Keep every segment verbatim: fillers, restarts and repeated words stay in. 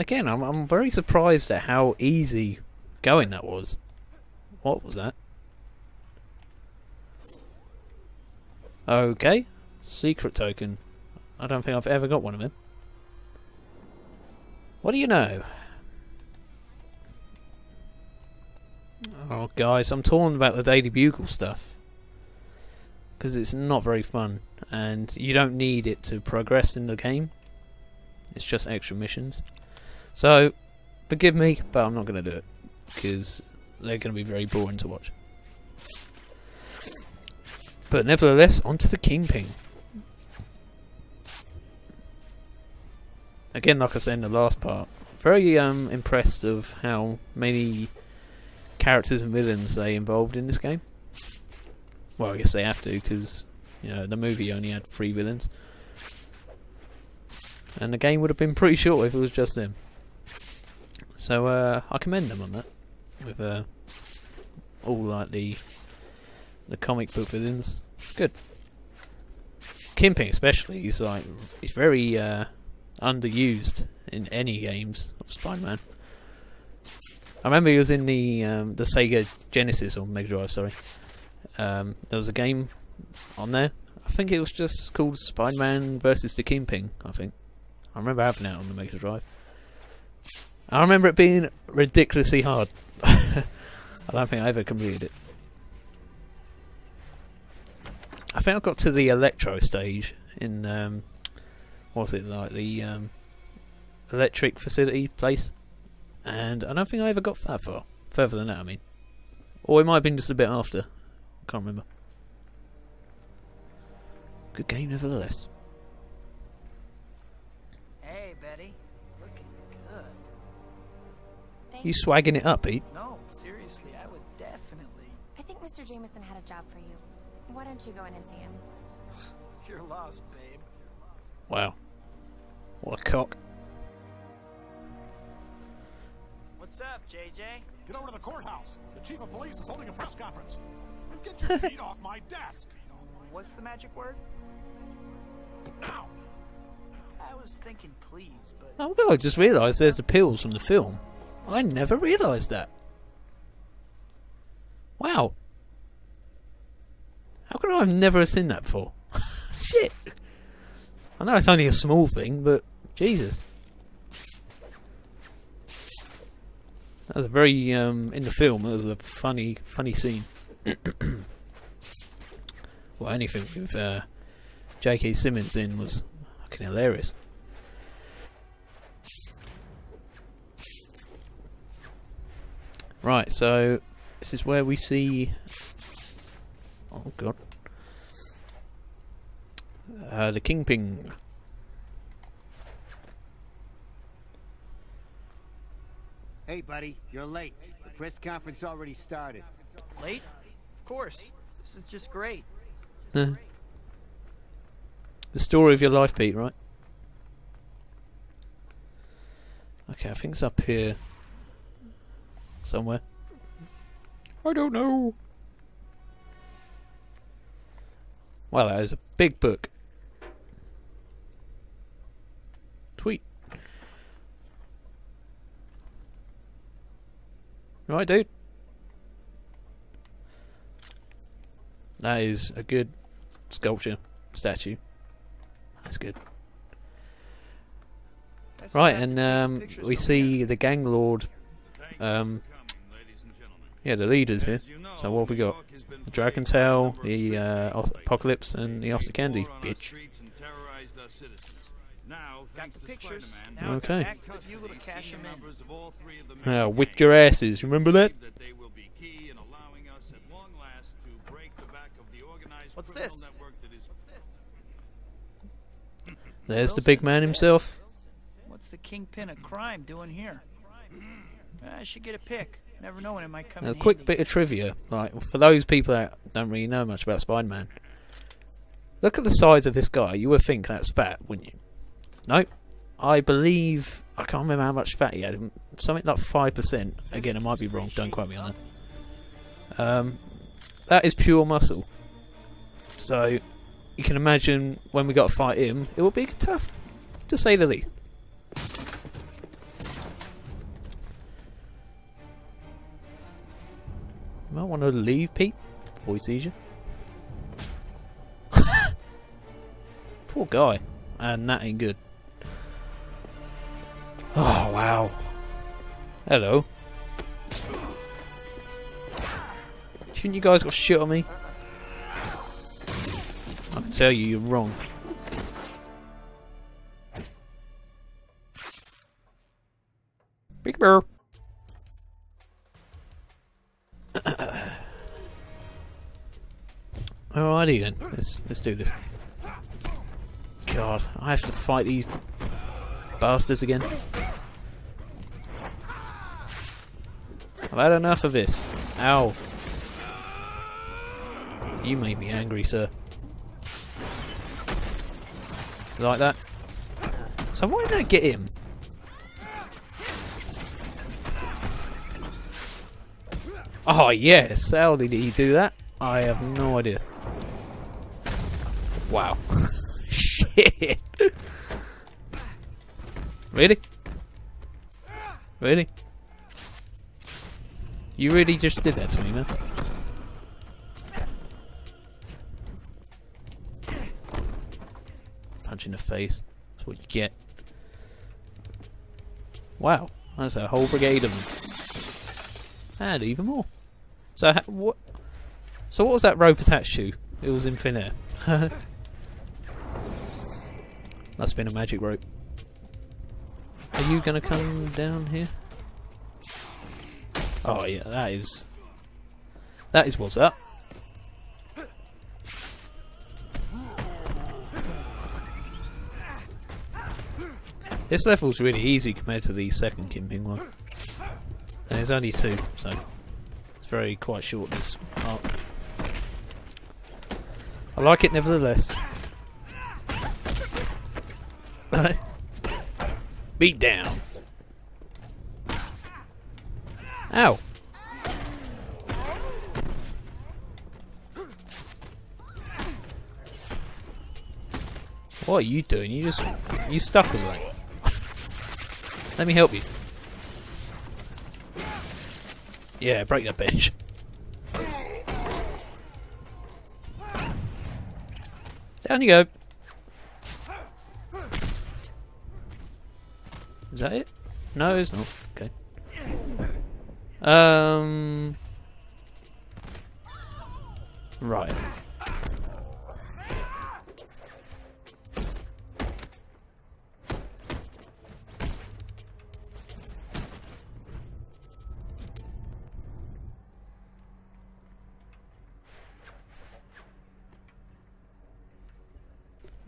Again, I'm, I'm very surprised at how easy going that was. What was that? Okay. Secret token. I don't think I've ever got one of them. What do you know? Oh, guys, I'm torn about the Daily Bugle stuff. Because it's not very fun. And you don't need it to progress in the game. It's just extra missions. So, forgive me, but I'm not going to do it. Because they're going to be very boring to watch. But nevertheless, onto the Kingpin. Again, like I said in the last part, very um, impressed of how many characters and villains they involved in this game. Well, I guess they have to, because you know the movie only had three villains, and the game would have been pretty short if it was just them. So uh, I commend them on that, with uh, all like the the comic book villains. It's good. Kingpin especially, he's like he's very. Uh, underused in any games of Spider Man. I remember he was in the um, the Sega Genesis or Mega Drive, sorry. Um, there was a game on there. I think it was just called Spider Man versus the Kingpin, I think. I remember having that on the Mega Drive. I remember it being ridiculously hard. I don't think I ever completed it. I think I got to the Electro stage in um was it like the um, electric facility place, and I don't think I ever got that far, further than that I mean, or it might have been just a bit after, I can't remember. Good game nevertheless. Hey Betty, looking good. Thank you swagging it up, Pete? No, seriously, I would definitely. I think Mister Jameson had a job for you. Why don't you go in and see him? You're lost, babe. Wow. What a cock. What's up, J J? Get over to the courthouse. The chief of police is holding a press conference. And get your feet off my desk. What's the magic word? Now. I was thinking please, but... Oh, well, I just realised there's the pills from the film. I never realised that. Wow. How could I have never seen that before? Shit. I know it's only a small thing, but Jesus. That was a very, um, in the film, that was a funny, funny scene. Well, anything with uh, J K Simmons in was fucking hilarious. Right, so this is where we see. Oh, God. Uh, the Kingpin. Hey, buddy, you're late. The press conference already started. Late? Of course. This is just great. The story of your life, Pete, right? Okay, I think it's up here somewhere. I don't know. Well, that is a big book. Tweet. Right, dude. That is a good sculpture statue. That's good. That's right, and um, we see the gang lord. Um, yeah, the leaders here. So what have we got? The Dragon Tail, the uh, Apocalypse, and the Arsenic Candy, bitch. Now, got the pictures. Now okay. Now, uh, whip your asses. Remember that? What's this? There's the big man himself. What's the Kingpin of crime doing here? I should get a pic. Never know when it might come. Now, a quick handy. Bit of trivia, like for those people that don't really know much about Spider-Man. Look at the size of this guy. You would think that's fat, wouldn't you? No, I believe I can't remember how much fat he had. Something like five percent. Again, I might be wrong. Don't quote me on that. Um, that is pure muscle. So you can imagine when we got to fight him, it will be tough, to say the least. You might want to leave, Pete, before he sees you. Poor guy. And that ain't good. Oh, wow. Hello. Shouldn't you guys got shit on me? I can tell you, you're wrong. Big bear. Alrighty then, let's let's do this. God, I have to fight these bastards again. I've had enough of this. Ow. You made me angry, sir. You like that? So why did I get him? Oh yes, how did he do that? I have no idea. Wow. Shit. Really? Really? You really just did that to me, man. Punch in the face. That's what you get. Wow. That's a whole brigade of them. And even more. So, ha what? So what was that rope attached to? It was in thin air. Must have been a magic rope. Are you going to come down here? Oh yeah, that is... That is what's up. This level's really easy compared to the second Kingpin one. And there's only two, so... It's very quite short, this part. I like it nevertheless. Beat down. Ow. What are you doing? You just you stuck with that. Let me help you. Yeah, break that bench. Down you go. Is that it? No, it's not. Okay. Um. Right.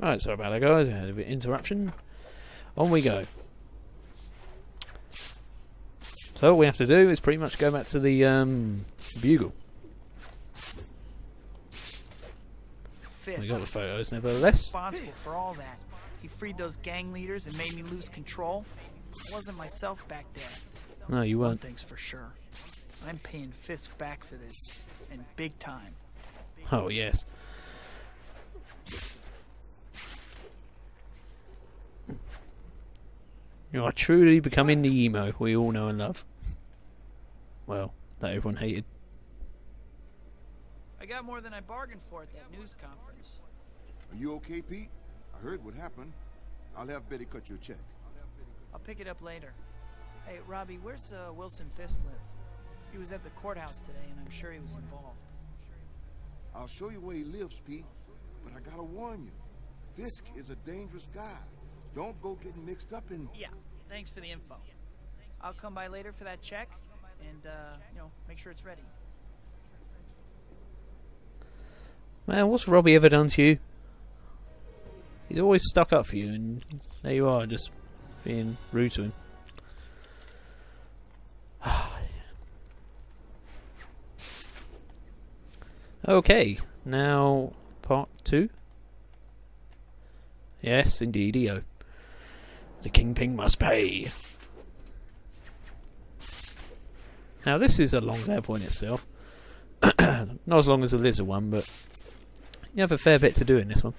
Right, sorry about that, guys. I had a bit of interruption. On we go. So all we have to do is pretty much go back to the um, Bugle. We got the photos, nevertheless. Responsible for all that. He freed those gang leaders and made me lose control. I wasn't myself back there. No, you weren't. Thanks for sure. I'm paying Fisk back for this, and big time. Oh yes. You are truly becoming the emo we all know and love. Well, that everyone hated. I got more than I bargained for at that news conference. Are you okay, Pete? I heard what happened. I'll have Betty cut you a check. I'll pick it up later. Hey, Robbie, where's uh, Wilson Fisk live? He was at the courthouse today, and I'm sure he was involved. I'll show you where he lives, Pete. But I gotta warn you, Fisk is a dangerous guy. Don't go getting mixed up in... Yeah, thanks for the info. I'll come by later for that check, and, uh, you know, make sure it's ready. Man, what's Robbie ever done to you? He's always stuck up for you, and there you are, just being rude to him. Okay, now part two. Yes, indeedio. The Kingpin must pay. Now this is a long level in itself. Not as long as the lizard one, but you have a fair bit to do in this one.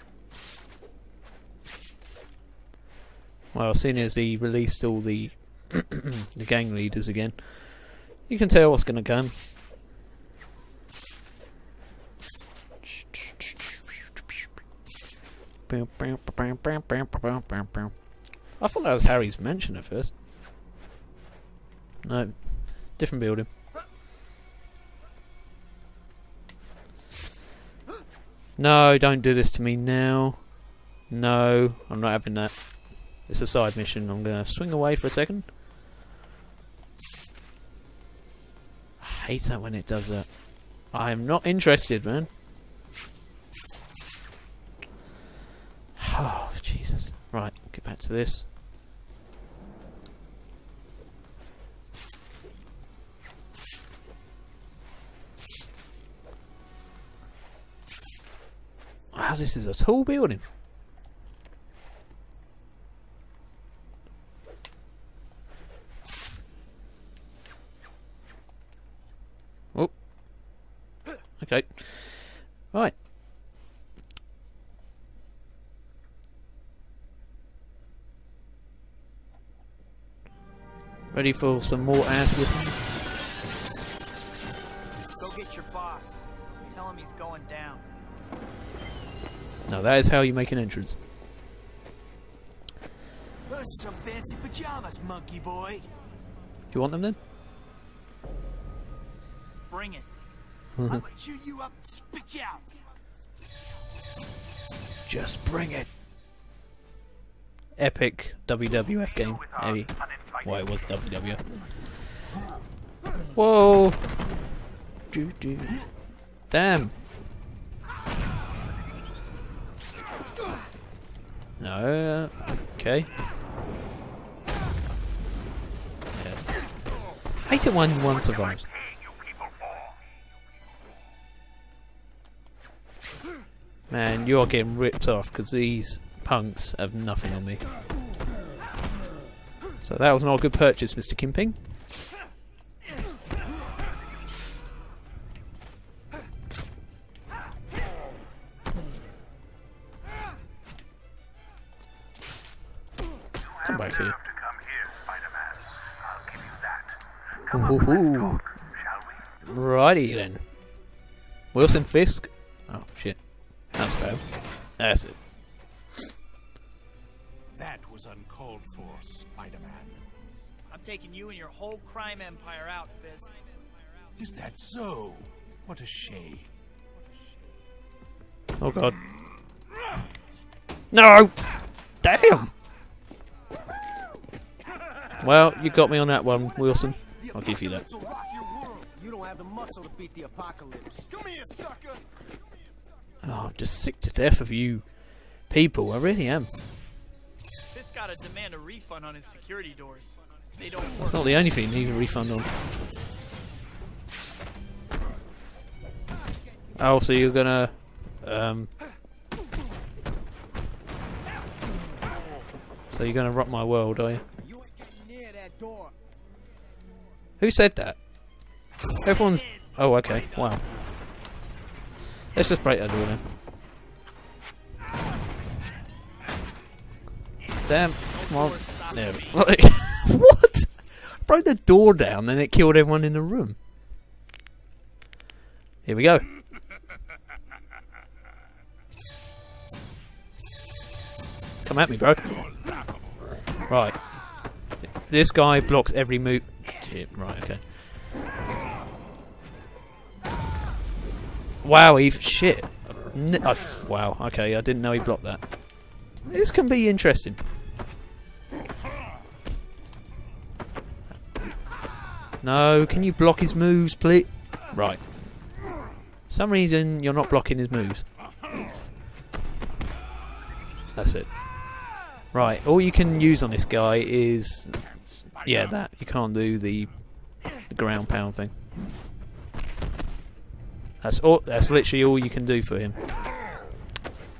Well, seeing as he released all the the gang leaders again, you can tell what's going to come. I thought that was Harry's mansion at first. No, different building. No, don't do this to me now. No, I'm not having that. It's a side mission. I'm going to swing away for a second. I hate that when it does that. I'm not interested, man. Oh, Jesus. Right, get back to this. Wow, this is a tall building. Oh. Okay. Right. Ready for some more ass with. Go get your boss. Tell him he's going down. No, that is how you make an entrance. Those are some fancy pajamas, monkey boy. Do you want them then? Bring it. I'm gonna chew you up and spit you out. Just bring it. Epic W W F game. Maybe. Why it was W W F. Whoa! Doo doo. Damn! No, okay. Yeah. eight to one, one survives. Man, you're getting ripped off because these punks have nothing on me. So that was not a good purchase, Mister Kingpin. Come back here. Ooh. Righty then. Wilson Fisk. Oh shit. That's bad. That's it. Uncalled for, Spider Man. I'm taking you and your whole crime empire out, Fisk. Is that so? What a shame. Oh god. No! Damn! Well, you got me on that one, Wilson. I'll give you that. You don't have the muscle to beat the apocalypse. Come here, sucker! Oh, I'm just sick to death of you people. I really am. Gotta demand a refund on his security doors. They don't work. That's not the only thing he needs a refund on. Oh, so you're gonna um So you're gonna rock my world, are you? You ain't getting near that door. Who said that? Everyone's oh okay, wow. Let's just break that door then. Damn, come on. There we go. What? Broke the door down, then it killed everyone in the room. Here we go. Come at me, bro. Right. This guy blocks every move. Right, okay. Wow, Eve. Shit. Oh, wow, okay, I didn't know he blocked that. This can be interesting. No, can you block his moves, please? Right. For some reason, you're not blocking his moves. That's it. Right, all you can use on this guy is... Yeah, that. You can't do the, the ground pound thing. That's all. That's literally all you can do for him.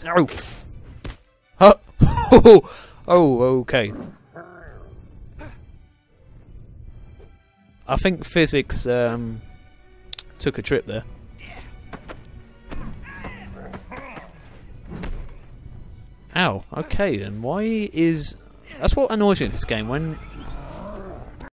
No! Huh? Oh, okay. I think physics um, took a trip there. Ow, okay then. Why is... That's what annoys me in this game. When